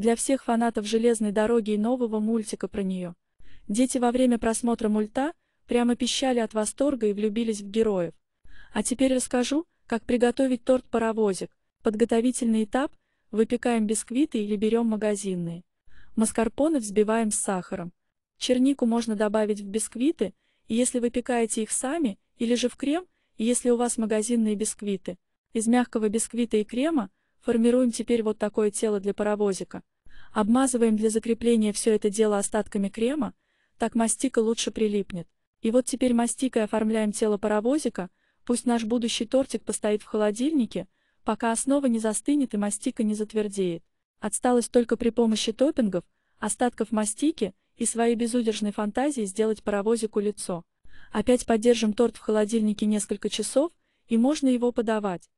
для всех фанатов «Железной дороги» и нового мультика про нее. Дети во время просмотра мульта прямо пищали от восторга и влюбились в героев. А теперь расскажу, как приготовить торт «Паровозик». Подготовительный этап: выпекаем бисквиты или берем магазинные. Маскарпоне взбиваем с сахаром. Чернику можно добавить в бисквиты, если вы пекаете их сами, или же в крем, если у вас магазинные бисквиты. Из мягкого бисквита и крема формируем теперь вот такое тело для паровозика. Обмазываем для закрепления все это дело остатками крема, так мастика лучше прилипнет. И вот теперь мастикой оформляем тело паровозика. Пусть наш будущий тортик постоит в холодильнике, пока основа не застынет и мастика не затвердеет. Осталось только при помощи топпингов, остатков мастики и своей безудержной фантазии сделать паровозику лицо. Опять подержим торт в холодильнике несколько часов, и можно его подавать.